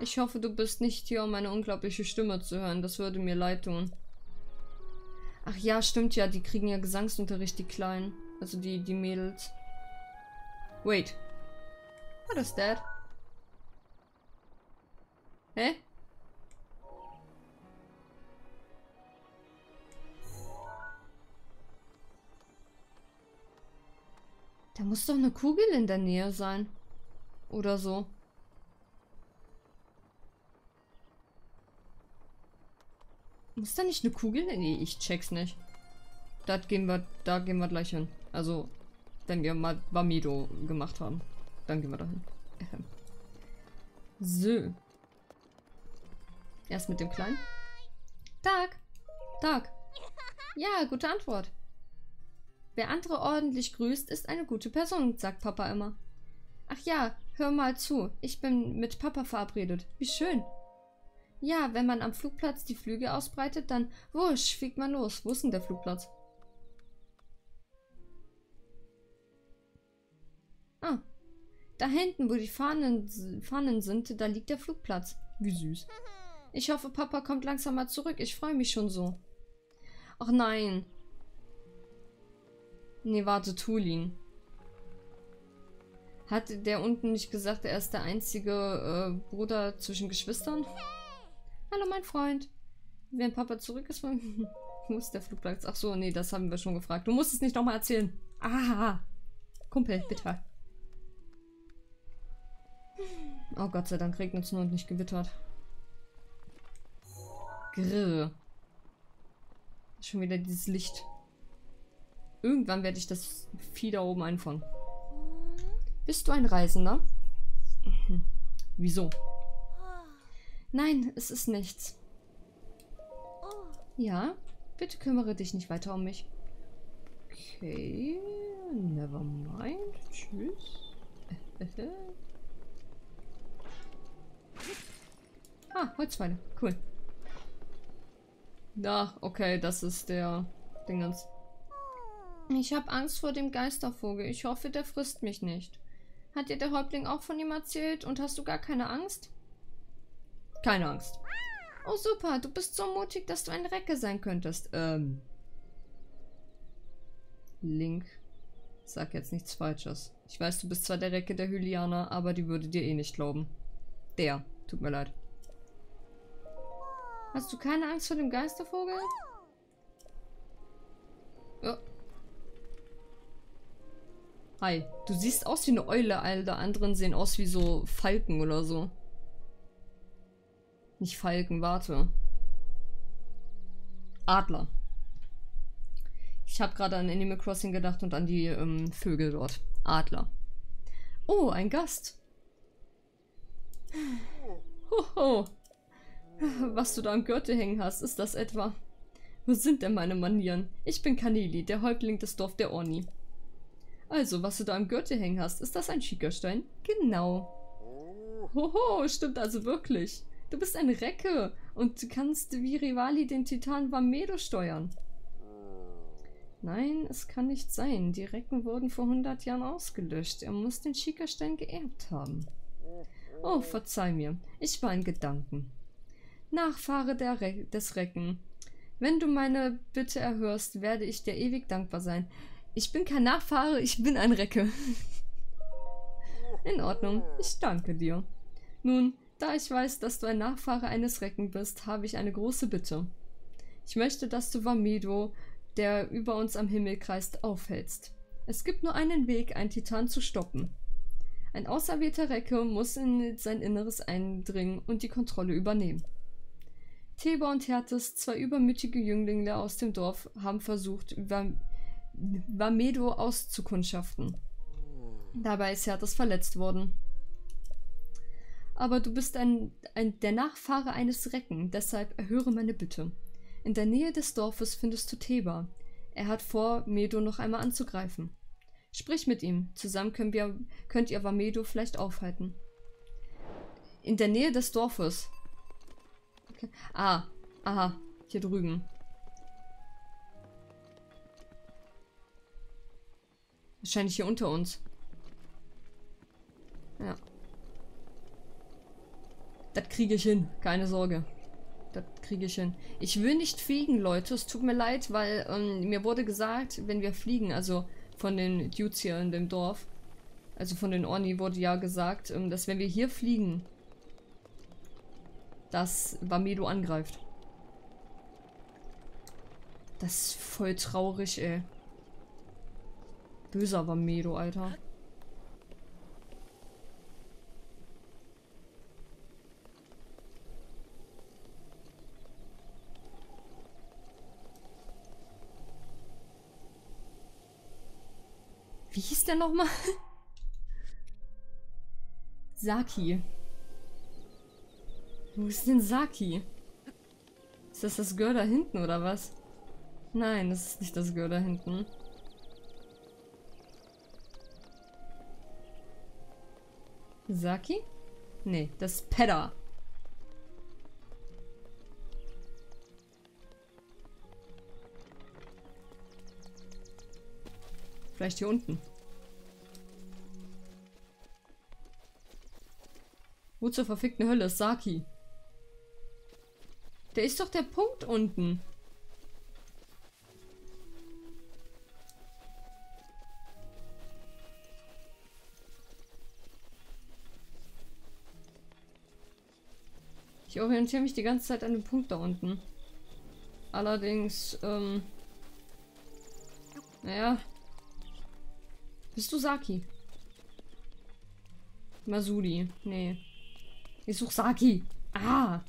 Ich hoffe, du bist nicht hier, um meine unglaubliche Stimme zu hören. Das würde mir leid tun. Ach ja, stimmt ja. Die kriegen ja Gesangsunterricht, die Kleinen. Also die Mädels. Wait. What is that? Hä? Da muss doch eine Kugel in der Nähe sein. Oder so. Ist da nicht eine Kugel? Nee, ich check's nicht. Da gehen wir gleich hin. Also, wenn wir mal Vah Medoh gemacht haben. Dann gehen wir da hin. So. Erst mit dem Kleinen. Tag. Tag. Ja, gute Antwort. Wer andere ordentlich grüßt, ist eine gute Person, sagt Papa immer. Ach ja, hör mal zu. Ich bin mit Papa verabredet. Wie schön. Ja, wenn man am Flugplatz die Flüge ausbreitet, dann wusch, fliegt man los. Wo ist denn der Flugplatz? Ah, da hinten, wo die Fahnen sind, da liegt der Flugplatz. Wie süß. Ich hoffe, Papa kommt langsam mal zurück. Ich freue mich schon so. Ach nein. Nee, warte, Tulin. Hat der unten nicht gesagt, er ist der einzige Bruder zwischen Geschwistern? Hallo, mein Freund. Wenn Papa zurück ist, muss der Flugplatz... Ach so, nee, das haben wir schon gefragt. Du musst es nicht nochmal erzählen. Ah, Kumpel, bitte. Oh Gott sei Dank regnet es nur und nicht gewittert. Grrr. Schon wieder dieses Licht. Irgendwann werde ich das Vieh da oben einfangen. Bist du ein Reisender? Wieso? Nein, es ist nichts. Ja, bitte kümmere dich nicht weiter um mich. Okay, never mind. Tschüss. Ah, Holzpfeile. Cool. Na, okay, das ist der Dingens. Ich habe Angst vor dem Geistervogel. Ich hoffe, der frisst mich nicht. Hat dir der Häuptling auch von ihm erzählt und hast du gar keine Angst? Keine Angst. Oh super, du bist so mutig, dass du ein Recke sein könntest. Link. Sag jetzt nichts Falsches. Ich weiß, du bist zwar der Recke der Hylianer, aber die würde dir eh nicht glauben. Der. Tut mir leid. Hast du keine Angst vor dem Geistervogel? Ja. Hi. Du siehst aus wie eine Eule, alle anderen sehen aus wie so Falken oder so. Nicht Falken, warte. Adler. Ich habe gerade an Animal Crossing gedacht und an die Vögel dort. Adler. Oh, ein Gast. Hoho. Was du da am Gürtel hängen hast, ist das etwa? Wo sind denn meine Manieren? Ich bin Kaneli, der Häuptling des Dorf der Orni. Also, was du da am Gürtel hängen hast, ist das ein Schickerstein? Genau. Hoho, stimmt also wirklich. Du bist ein Recke und kannst wie Rivali den Titan Vah Medoh steuern. Nein, es kann nicht sein. Die Recken wurden vor 100 Jahren ausgelöscht. Er muss den Schickerstein geerbt haben. Oh, verzeih mir. Ich war in Gedanken. Nachfahre des Recken. Wenn du meine Bitte erhörst, werde ich dir ewig dankbar sein. Ich bin kein Nachfahre, ich bin ein Recke. In Ordnung, ich danke dir. Nun... Da ich weiß, dass du ein Nachfahre eines Recken bist, habe ich eine große Bitte. Ich möchte, dass du Vah Medoh der über uns am Himmel kreist, aufhältst. Es gibt nur einen Weg, einen Titan zu stoppen. Ein auserwählter Recke muss in sein Inneres eindringen und die Kontrolle übernehmen. Teba und Hertes, zwei übermütige Jünglinge aus dem Dorf, haben versucht, Vah Medoh auszukundschaften. Dabei ist Hertes verletzt worden. Aber du bist der Nachfahre eines Recken, deshalb erhöre meine Bitte. In der Nähe des Dorfes findest du Teba. Er hat vor, Medoh noch einmal anzugreifen. Sprich mit ihm, zusammen könnt ihr Vah Medoh vielleicht aufhalten. In der Nähe des Dorfes. Okay. Ah, aha, hier drüben. Wahrscheinlich hier unter uns. Ja. Das kriege ich hin, keine Sorge. Das kriege ich hin. Ich will nicht fliegen, Leute. Es tut mir leid, weil mir wurde gesagt, wenn wir fliegen, also von den Dudes hier in dem Dorf, also von den Orni wurde ja gesagt, dass wenn wir hier fliegen, dass Vah Medoh angreift. Das ist voll traurig, ey. Böser Vah Medoh, Alter. Wie hieß der nochmal? Saki. Wo ist denn Saki? Ist das das Girl da hinten oder was? Nein, das ist nicht das Girl da hinten. Saki? Nee, das ist Pedda. Vielleicht hier unten. Wo zur verfickten Hölle ist Saki? Der ist doch der Punkt unten. Ich orientiere mich die ganze Zeit an dem Punkt da unten. Allerdings, naja. Bist du Saki? Masudi. Nee. Ich such Saki. Ah!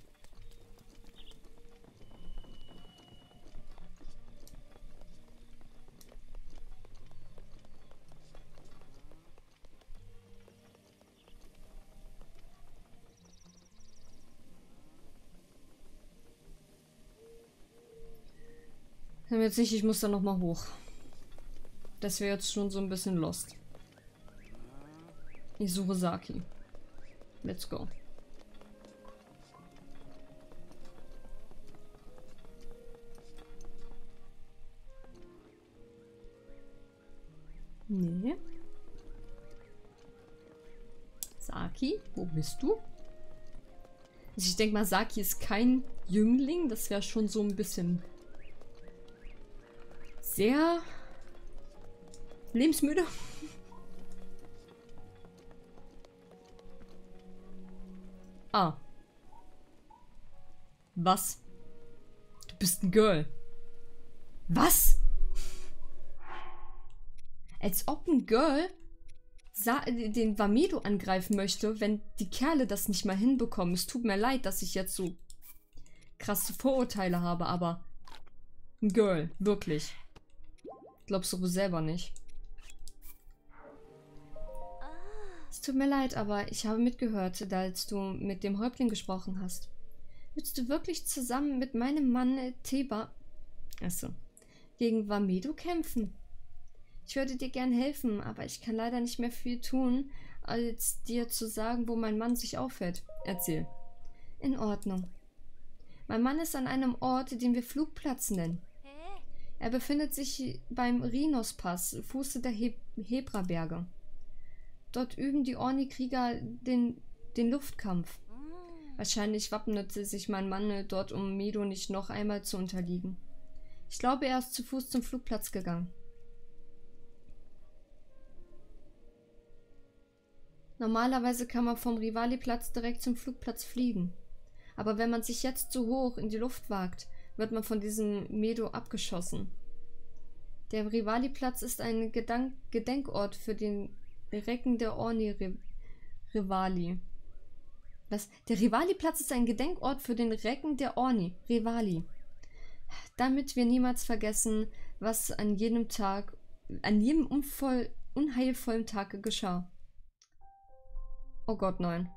Ich bin jetzt nicht, ich muss da nochmal hoch. Das wäre jetzt schon so ein bisschen lost. Ich suche Saki. Let's go. Nee. Saki, wo bist du? Also ich denke mal, Saki ist kein Jüngling. Das wäre schon so ein bisschen sehr lebensmüde. Ah. Was? Du bist ein Girl. Was? Als ob ein Girl den Vah Medoh angreifen möchte, wenn die Kerle das nicht mal hinbekommen. Es tut mir leid, dass ich jetzt so krasse Vorurteile habe, aber ein Girl, wirklich. Glaubst du wohl selber nicht. Es tut mir leid, aber ich habe mitgehört, als du mit dem Häuptling gesprochen hast. Willst du wirklich zusammen mit meinem Mann Teba gegen Vah Medoh kämpfen? Ich würde dir gern helfen, aber ich kann leider nicht mehr viel tun, als dir zu sagen, wo mein Mann sich aufhält. Erzähl. In Ordnung. Mein Mann ist an einem Ort, den wir Flugplatz nennen. Er befindet sich beim Rhinospass, Fuße der Hebraberge. Dort üben die Orni-Krieger den Luftkampf. Wahrscheinlich wappnete sich mein Mann dort, um Medoh nicht noch einmal zu unterliegen. Ich glaube, er ist zu Fuß zum Flugplatz gegangen. Normalerweise kann man vom Rivali-Platz direkt zum Flugplatz fliegen. Aber wenn man sich jetzt zu hoch in die Luft wagt, wird man von diesem Medoh abgeschossen. Der Rivali-Platz ist ein Gedenkort für den Recken der Orni-Revali. Was? Der Rivali-Platz ist ein Gedenkort für den Recken der Orni-Revali. Damit wir niemals vergessen, was an jedem unheilvollen Tag geschah. Oh Gott, nein.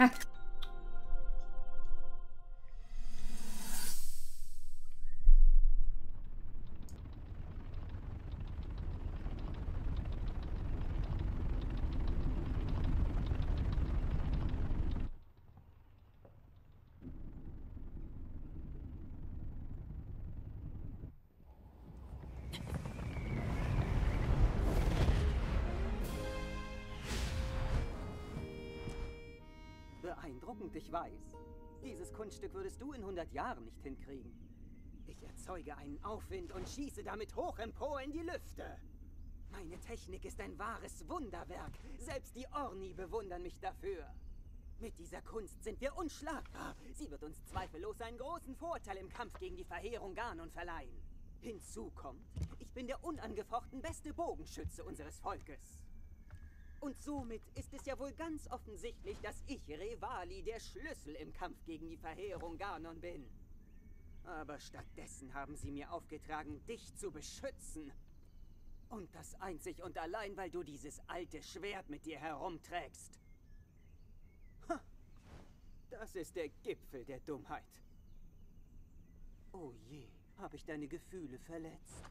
Ah. Beeindruckend, ich weiß. Dieses Kunststück würdest du in 100 Jahren nicht hinkriegen. Ich erzeuge einen Aufwind und schieße damit hoch empor in die Lüfte. Meine Technik ist ein wahres Wunderwerk. Selbst die Orni bewundern mich dafür. Mit dieser Kunst sind wir unschlagbar. Sie wird uns zweifellos einen großen Vorteil im Kampf gegen die Verheerung Ganon verleihen. Hinzu kommt, ich bin der unangefochten beste Bogenschütze unseres Volkes. Und somit ist es ja wohl ganz offensichtlich, dass ich, Revali, der Schlüssel im Kampf gegen die Verheerung Ganon bin. Aber stattdessen haben sie mir aufgetragen, dich zu beschützen. Und das einzig und allein, weil du dieses alte Schwert mit dir herumträgst. Ha, das ist der Gipfel der Dummheit. Oh je, habe ich deine Gefühle verletzt?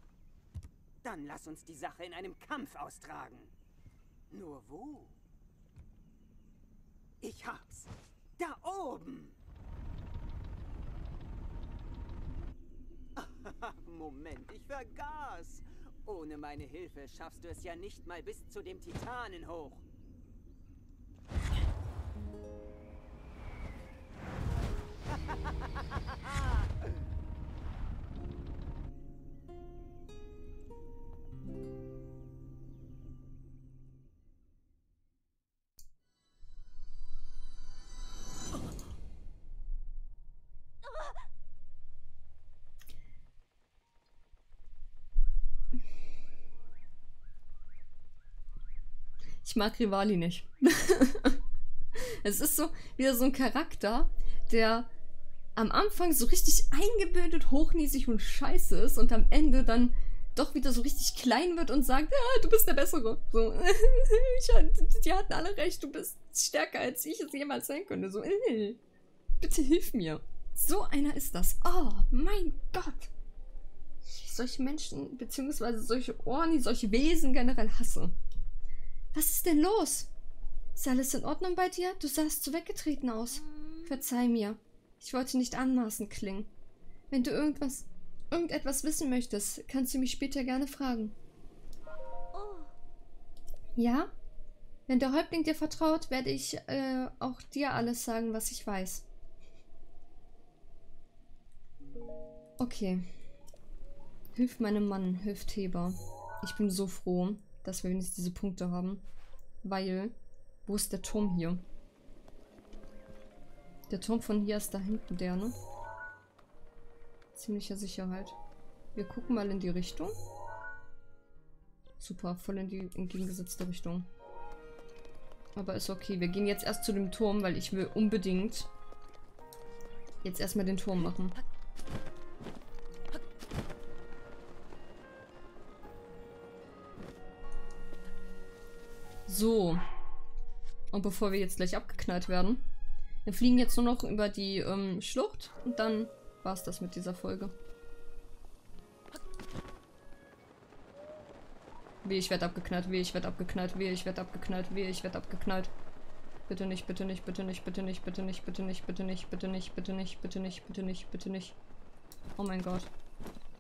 Dann lass uns die Sache in einem Kampf austragen. Nur wo? Ich hab's! Da oben! Moment, ich vergaß! Ohne meine Hilfe schaffst du es ja nicht mal bis zu dem Titanen hoch. Ich mag Rivali nicht. Es ist so wieder so ein Charakter, der am Anfang so richtig eingebildet, hochnäsig und scheiße ist und am Ende dann doch wieder so richtig klein wird und sagt, ah, du bist der Bessere. So, die hatten alle recht, du bist stärker, als ich es jemals sein könnte. So, bitte hilf mir. So einer ist das. Oh, mein Gott. Solche Menschen, beziehungsweise solche Orni, solche Wesen generell hasse. Was ist denn los? Ist alles in Ordnung bei dir? Du sahst so weggetreten aus. Verzeih mir. Ich wollte nicht anmaßend klingen. Wenn du irgendetwas wissen möchtest, kannst du mich später gerne fragen. Ja? Wenn der Häuptling dir vertraut, werde ich auch dir alles sagen, was ich weiß. Okay. Hilf meinem Mann, hilf Teba. Ich bin so froh, dass wir wenigstens diese Punkte haben. Weil, wo ist der Turm hier? Der Turm von hier ist da hinten der, ne? Ziemlicher Sicherheit. Wir gucken mal in die Richtung. Super, voll in die entgegengesetzte Richtung. Aber ist okay. Wir gehen jetzt erst zu dem Turm, weil ich will unbedingt jetzt erstmal den Turm machen. So. Und bevor wir jetzt gleich abgeknallt werden, wir fliegen jetzt nur noch über die Schlucht und dann war's das mit dieser Folge. Weh, ich werd abgeknallt, weh, ich werd abgeknallt, weh, ich werd abgeknallt, weh, ich werd abgeknallt. Bitte nicht, bitte nicht, bitte nicht, bitte nicht, bitte nicht, bitte nicht, bitte nicht, bitte nicht, bitte nicht, bitte nicht, bitte nicht, bitte nicht. Oh mein Gott.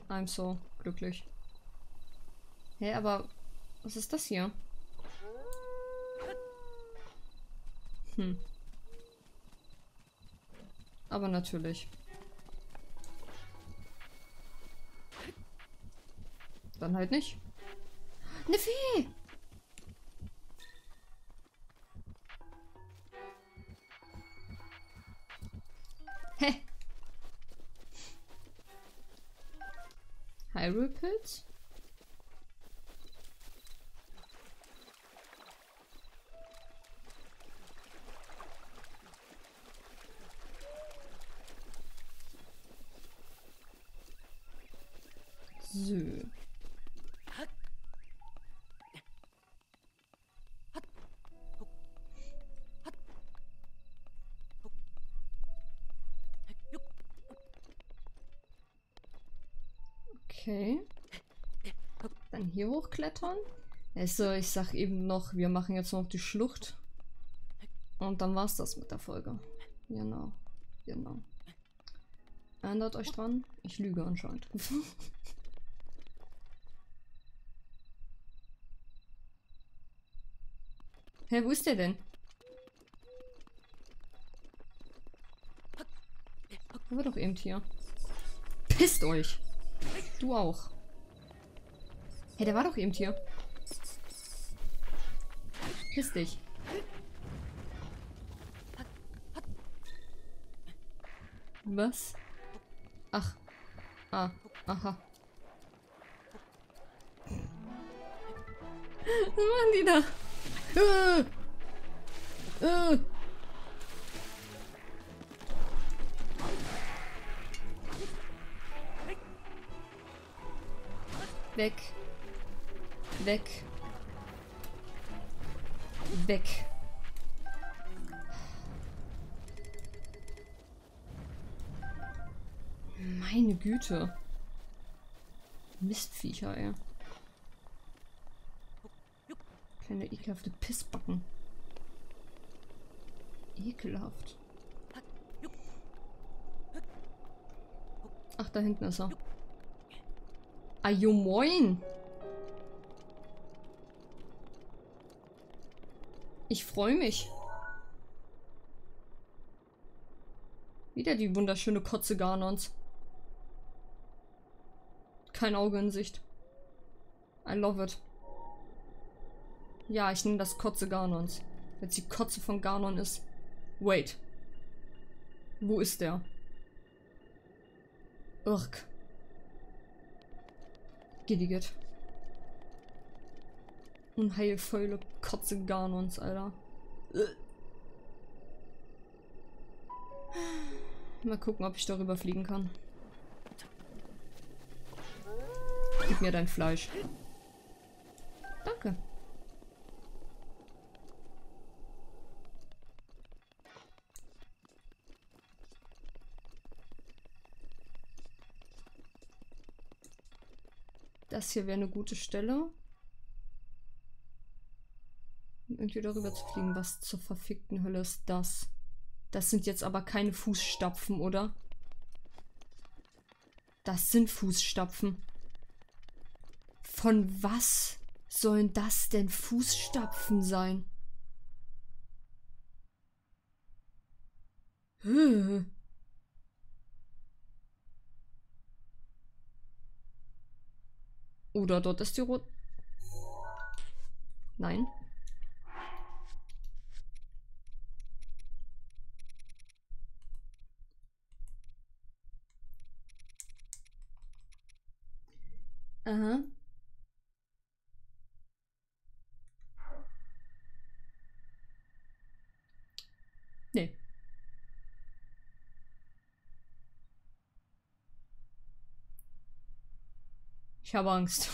I'm so glücklich. Hä, aber was ist das hier? Hm. Aber natürlich. Dann halt nicht. Eine Fee! Hyrule-Pilz. So. Okay. Dann hier hochklettern. Also ich sag eben noch, wir machen jetzt noch die Schlucht. Und dann war's das mit der Folge. Genau. Genau. Erinnert euch dran? Ich lüge anscheinend. Hä, wo ist der denn? Der war doch eben hier. Pisst euch! Du auch. Hä, der war doch eben hier. Piss dich. Was? Ach. Ah. Aha. Was machen die da? Weg. Weg. Weg. Meine Güte. Mistviecher, ey. Kleine ekelhafte Pissbacken. Ekelhaft. Ach, da hinten ist er. Ah, jo moin! Ich freue mich. Wieder die wunderschöne Kotze Ganons. Kein Auge in Sicht. I love it. Ja, ich nehme das Kotze Ganons. Wenn es die Kotze von Ganon ist. Wait. Wo ist der? Irk. Giddiget. Unheilvolle Kotze Ganons, Alter. Mal gucken, ob ich darüber fliegen kann. Gib mir dein Fleisch. Danke. Das hier wäre eine gute Stelle. Um irgendwie darüber zu fliegen. Was zur verfickten Hölle ist das? Das sind jetzt aber keine Fußstapfen, oder? Das sind Fußstapfen. Von was sollen das denn Fußstapfen sein? Oder dort ist die rote. Nein. Aha. Nee. Ich habe Angst.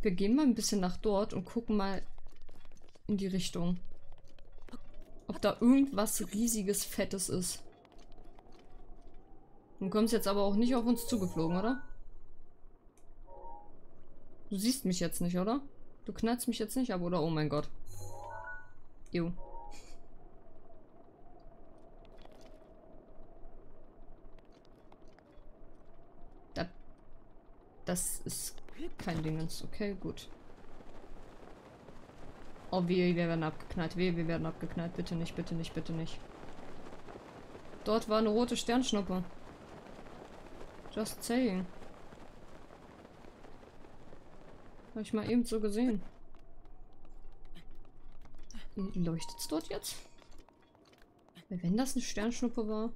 Wir gehen mal ein bisschen nach dort und gucken mal in die Richtung. Ob da irgendwas riesiges, fettes ist. Du kommst jetzt aber auch nicht auf uns zugeflogen, oder? Du siehst mich jetzt nicht, oder? Du knallst mich jetzt nicht ab, oder? Oh mein Gott. Jo. Das ist kein Dingens. Okay, gut. Oh, wir werden abgeknallt. Wir werden abgeknallt. Bitte nicht, bitte nicht, bitte nicht. Dort war eine rote Sternschnuppe. Just saying. Habe ich mal eben so gesehen. Leuchtet's dort jetzt? Wenn das eine Sternschnuppe war,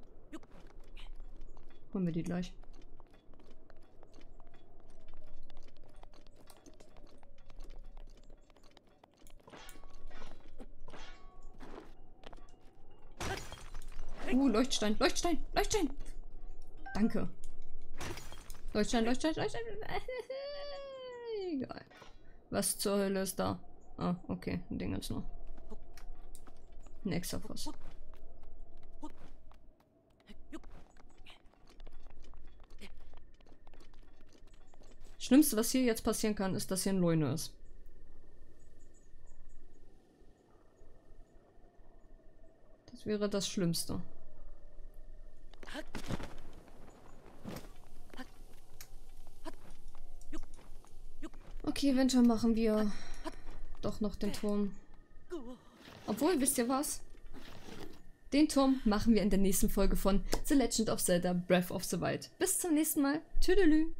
holen wir die gleich. Leuchtstein, Leuchtstein, Leuchtstein. Danke. Leuchtstein, Leuchtstein, Leuchtstein. Egal. Was zur Hölle ist da? Ah, okay. Ein Ding ist noch. Ein extra Fass. Schlimmste, was hier jetzt passieren kann, ist, dass hier ein Leune ist. Das wäre das Schlimmste. Okay, eventuell machen wir doch noch den Turm. Obwohl, wisst ihr was? Den Turm machen wir in der nächsten Folge von The Legend of Zelda: Breath of the Wild. Bis zum nächsten Mal. Tüdelü.